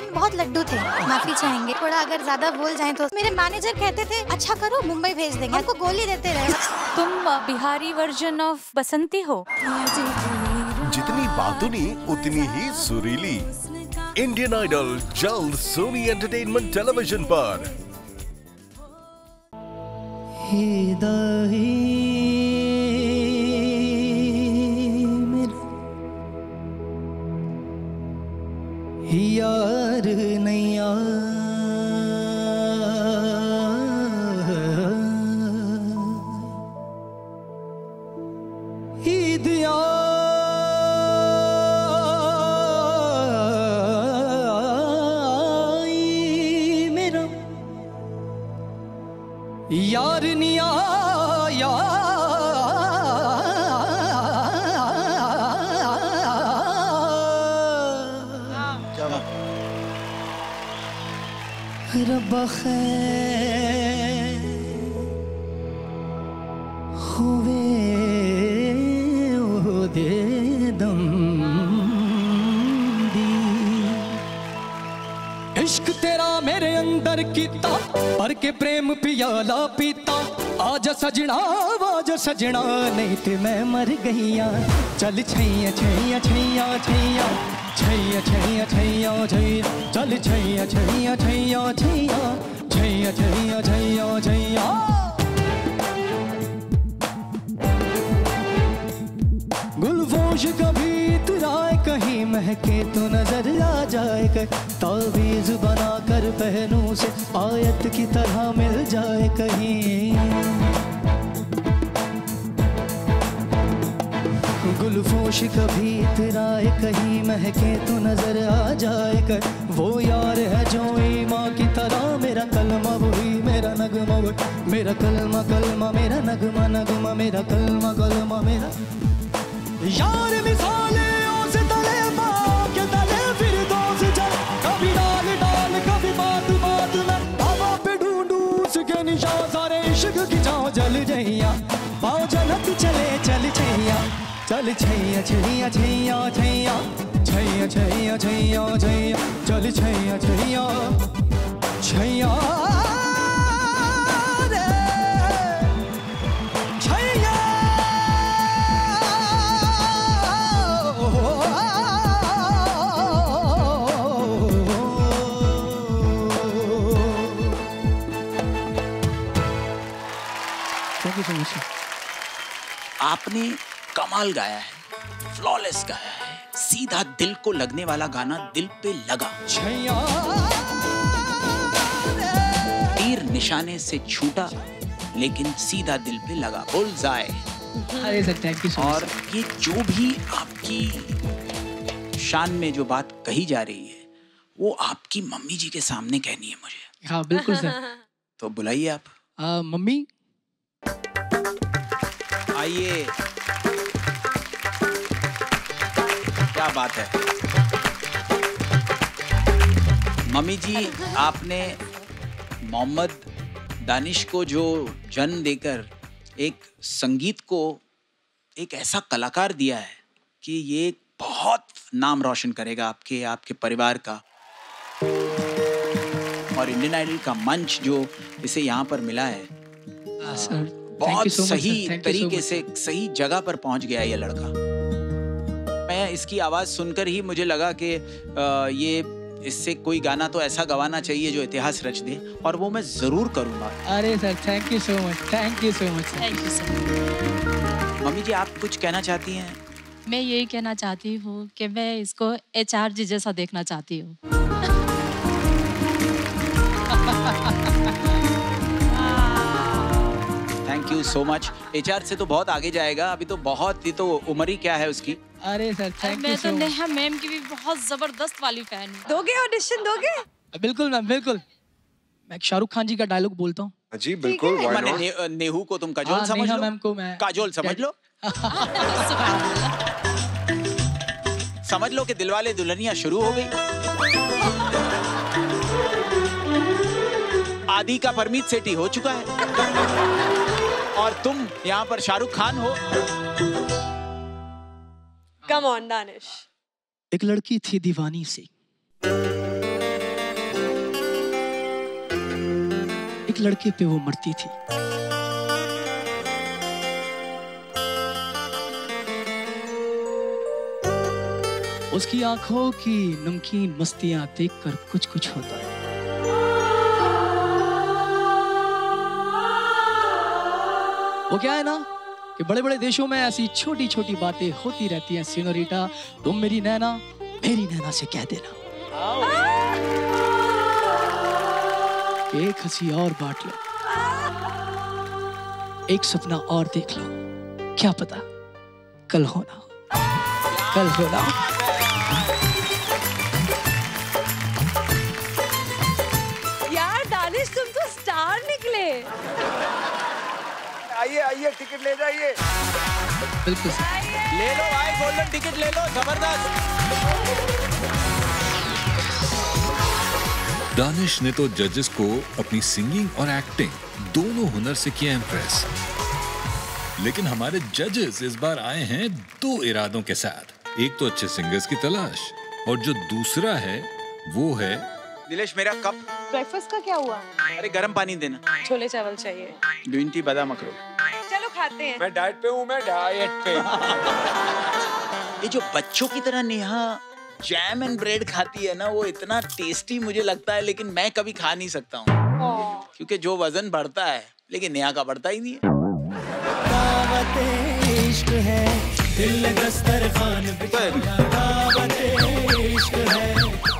Time बहुत लड्डू थे, माफी चाहेंगे। थोड़ा अगर ज्यादा बोल जाए तो मेरे मैनेजर कहते थे अच्छा करो मुंबई भेज देंगे, हमको गोली देते रहे। तुम बिहारी वर्जन ऑफ बसंती हो। जितनी बातुनी उतनी ही सुरीली। इंडियन आइडल जल्द सोनी एंटरटेनमेंट टेलीविजन पर। यार नैया मेरा यार निया रब्बा खैर होवे ओ दे दम दी। इश्क तेरा मेरे अंदर कीता भर के प्रेम पियाला पीता। आजा सजना नहीं ते मैं मर गई। चल छैया छैया छैया छैया छैया छैया छैया छैया चल छैया छैया छैया छैया छैया छैया छैया छैया। गुलफोश कभी तुराए कहीं महके तो नजर आ जाए कहीं। तावीज बना कर पहनूं से आयत की तरह मिल जाए कहीं। गुलफोश कभी तेराए कहीं महके तो नजर आ जाए कर। वो यार है जो ईमा की तरह मेरा कलमा वही मेरा नगमा वही मेरा कलमा कलमा मेरा नगमा नगमा मेरा कलमा कलमा मेरा यार। मिसाले ओस तले बाग के तले फिर दोस्त चल कभी डाल डाल कभी बात बात में हवा पे ढूंढूं उसके निशान सारे इश्क की जाओ जल जहिया पाओ जन्नत चले चल जहिया। चल छैया छैया छैया छैया छैया छैया छैया छैया चल छैया छैया छैया रे छैया। आपने कमाल गाया है, फ्लॉलेस गाया है, सीधा दिल को लगने वाला गाना दिल पे लगा। तीर निशाने से छूटा लेकिन सीधा दिल पे लगा, बुल्सआई। और ये जो भी आपकी शान में जो बात कही जा रही है वो आपकी मम्मी जी के सामने कहनी है मुझे। हाँ बिल्कुल सर। तो बुलाइए आप मम्मी। आइए, क्या बात है मम्मी जी। आपने मोहम्मद दानिश को जो जन्म देकर एक संगीत को एक ऐसा कलाकार दिया है कि ये बहुत नाम रोशन करेगा आपके आपके परिवार का। और इंडियन आइडल का मंच जो इसे यहाँ पर मिला है सर, बहुत सही तरीके से सही जगह पर पहुँच गया ये लड़का। मैं इसकी आवाज़ सुनकर ही मुझे लगा कि ये इससे कोई गाना तो ऐसा गवाना चाहिए जो इतिहास रच दे, और वो मैं ज़रूर करूँगा। अरे sir thank you so much, thank you so much, thank you so much. Mummy जी आप कुछ कहना चाहती हैं? मैं यही कहना चाहती हूँ कि मैं इसको HRG जैसा देखना चाहती हूँ। Thank you so much. HR से तो बहुत आगे जाएगा, अभी तो बहुत ही तो उम्र ही क्या है उसकी। अरे sir thank you so much. मैं तो नेहा मैम की भी बहुत जबरदस्त वाली फैन हूँ। दोगे ऑडिशन दोगे? बिल्कुल मैम बिल्कुल। मैं शाहरुख खान जी का डायलॉग बोलता हूँ जी बिल्कुल। मैंने नेहू को तुम काजोल समझ लो, मैम को मैं काजोल समझ लो। समझ लो कि दिलवाले दुल्हनिया शुरू हो गई। आदि का परमीत सेठी हो चुका है और तुम यहाँ पर शाहरुख खान हो। Come on, Danish. एक लड़की थी दीवानी सी, एक लड़के पे वो मरती थी। उसकी आंखों की नमकीन मस्तियां देखकर कुछ कुछ होता है। वो क्या है ना कि बड़े बड़े देशों में ऐसी छोटी छोटी बातें होती रहती हैं। सीनोरिटा तुम मेरी नैना से कह देना एक हंसी और बांट लो, एक सपना और देख लो, क्या पता कल होना, कल होना। यार दानिश तुम तो स्टार निकले। आइए आइए टिकट ले जाइए। बिल्कुल ले लो भाई, गोल्डन टिकट ले लो। जबरदस्त। दानिश ने तो जजेस को अपनी सिंगिंग और एक्टिंग दोनों हुनर से किया इम्प्रेस। लेकिन हमारे जजेस इस बार आए हैं दो इरादों के साथ, एक तो अच्छे सिंगर्स की तलाश और जो दूसरा है वो है। नीलेश मेरा कप ब्रेकफास्ट का क्या हुआ? अरे गर्म पानी देना, छोले चावल चाहिए, ग्रीन टी, बादाम अखरोट। चलो खाते हैं। मैं डाइट पे हूँ, मैं डाइट पे। ये जो बच्चों की तरह नेहा जैम एंड ब्रेड खाती है ना, वो इतना टेस्टी मुझे लगता है, लेकिन मैं कभी खा नहीं सकता हूँ क्योंकि जो वजन बढ़ता है, लेकिन नेहा का बढ़ता ही नहीं है।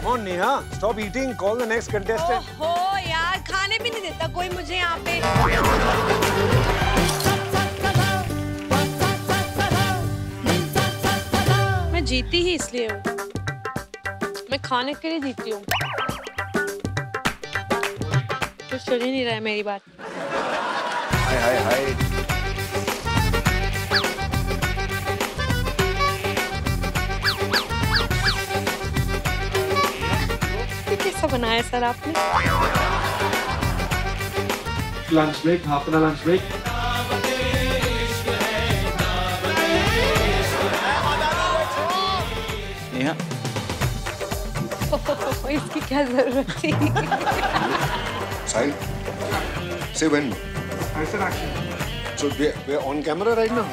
ओ Neha, stop eating, call the next contestant। हो यार खाने भी नहीं देता कोई मुझे यहाँ पे। मैं जीती ही इसलिए हूँ, मैं खाने के लिए जीती हूँ। कुछ सुन ही नहीं रहा है मेरी बात। हाय हाय हाय। ये कैसा बनाया सर आपने? लंच ब्रेक, हाफ ना लंच ब्रेक। नेहा इसकी क्या जरूरत थी? Say when? So we're on camera right now?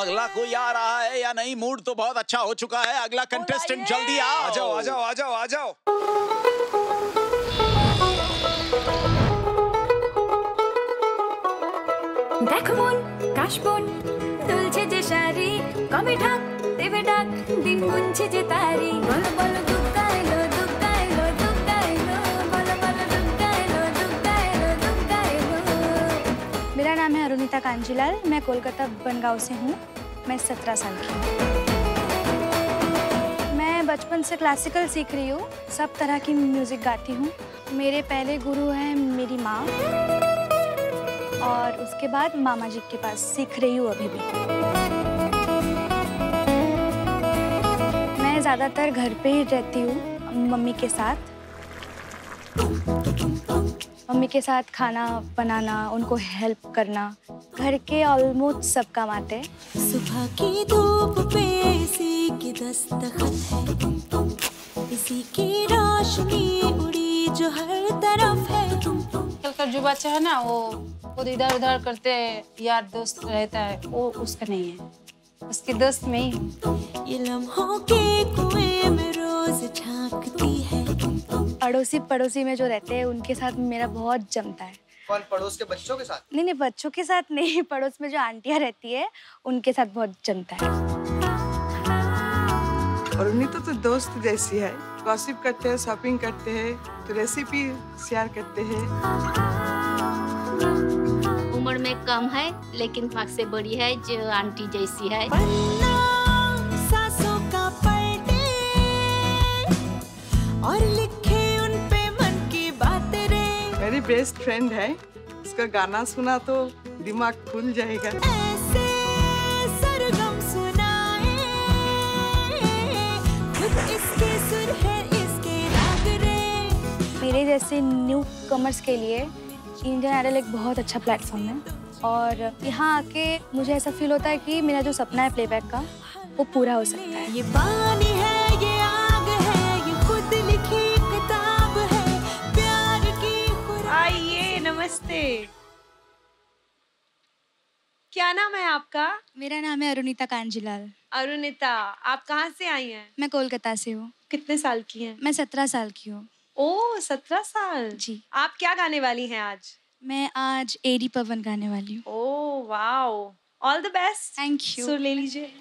अगला कोई आ रहा है या नहीं? मूड तो बहुत अच्छा हो चुका है। अगला कंटेस्टेंट जल्दी आओ। आ जाओ आ जाओ आ जाओ आ जाओ। देखो मोन काशमोन तुलचे जशारी कमेठा दिन मुंचे जे तारी बोलो बोलो दुगाएलो दुगाएलो दुगाएलो बोलो बोलो दुगाएलो दुगाएलो दुगाएलो। मेरा नाम है अरुणिता कांजीलाल, मैं कोलकाता बनगांव से हूँ। मैं 17 साल की हूँ। मैं बचपन से क्लासिकल सीख रही हूँ, सब तरह की म्यूजिक गाती हूँ। मेरे पहले गुरु हैं मेरी माँ और उसके बाद मामा जी के पास सीख रही हूँ। अभी भी ज़्यादातर घर पे ही रहती हूँ मम्मी के साथ। मम्मी के साथ खाना बनाना, उनको हेल्प करना, घर के ऑलमोस्ट सब काम आते हैं। सुबह की धूप पे इसी की दस्तखत है, इसी की रोशनी उड़ी जो हर तरफ है। कल जो बच्चा है ना वो इधर उधर करते यार दोस्त रहता है, वो उसका नहीं है, उसके दोस्त में ये लम्हों के कुएं में रोज झांकती है। अड़ोसी पड़ोसी में जो रहते हैं उनके साथ मेरा बहुत जमता है। कौन? पड़ोस के बच्चों के साथ? नहीं नहीं बच्चों के साथ नहीं, पड़ोस में जो आंटियां रहती है उनके साथ बहुत जमता है। और उन्हीं तो दोस्त जैसी है। गॉसिप करते हैं, शॉपिंग करते हैं, तो रेसिपी शेयर करते हैं। उम्र में कम है लेकिन पाक से बड़ी है, जो आंटी जैसी है। सासों का पर्दे और लिखे उन पे मन की बातें रे। मेरी बेस्ट फ्रेंड है, उसका गाना सुना तो दिमाग खुल जाएगा। ऐसे सरगम सुनाए इसके सुर है इसके राग रे। मेरे जैसे न्यू कमर्स के लिए इंडियन आइडल एक बहुत अच्छा प्लेटफॉर्म है और यहाँ आके मुझे ऐसा फील होता है कि मेरा जो सपना है प्लेबैक का वो पूरा हो सकता है। ये पानी है, ये आग है, ये खुद लिखी किताब है, प्यार की नमस्ते। क्या नाम है आपका? मेरा नाम है अरुणिता कांजीलाल। अरुणिता, आप कहाँ से आई हैं? मैं कोलकाता से हूँ। कितने साल की हैं? मैं 17 साल की हूँ। ओह, 17 साल। जी। आप क्या गाने वाली हैं आज? मैं आज ए री पवन गाने वाली हूँ। Oh wow, all the best. Thank you. So ले लीजिए।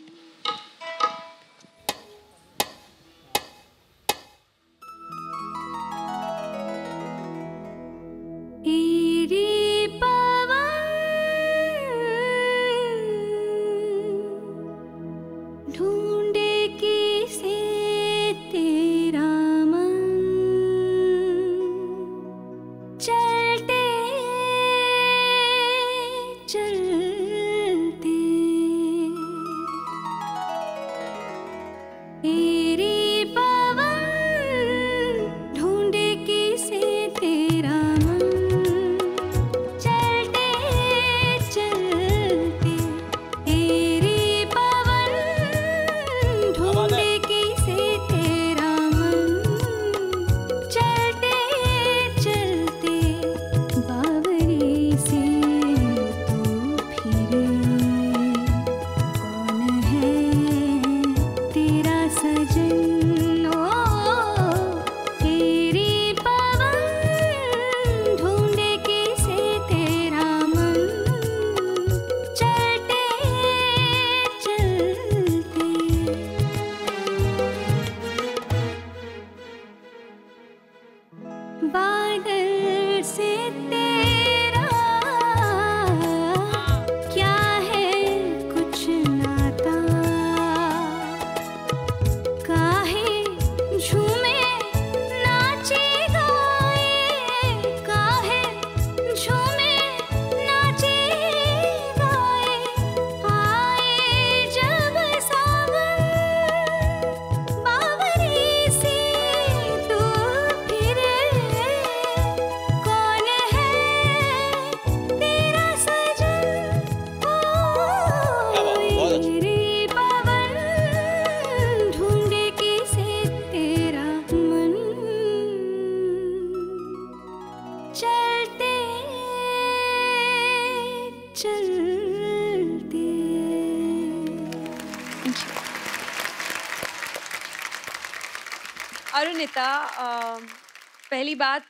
पहली बात,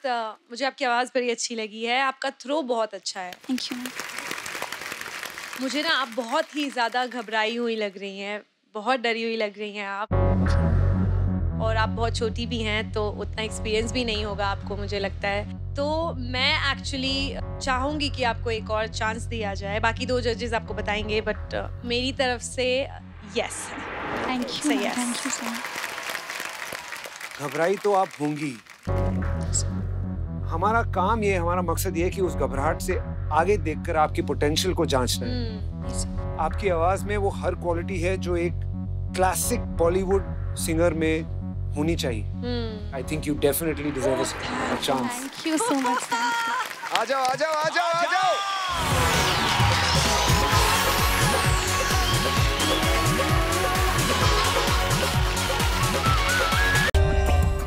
मुझे आपकी आवाज़ बड़ी अच्छी लगी है, आपका थ्रो बहुत अच्छा है। Thank you. मुझे ना आप बहुत ही ज़्यादा घबराई हुई लग रही हैं, बहुत डरी हुई लग रही हैं आप, और आप बहुत छोटी भी हैं तो उतना एक्सपीरियंस भी नहीं होगा आपको, मुझे लगता है। तो मैं एक्चुअली चाहूँगी कि आपको एक और चांस दिया जाए। बाकी दो जजेस आपको बताएंगे, बट मेरी तरफ से यस है। Thank you. Thank you so much. घबराई तो आप होंगी, हमारा काम ये, हमारा मकसद ये कि उस घबराहट से आगे देखकर आपकी पोटेंशियल को जांचना है। आपकी आवाज में वो हर क्वालिटी है जो एक क्लासिक बॉलीवुड सिंगर में होनी चाहिए। I think you definitely deserve a chance. Thank you so much. आ जाओ आ जाओ आ जाओ आ जाओ।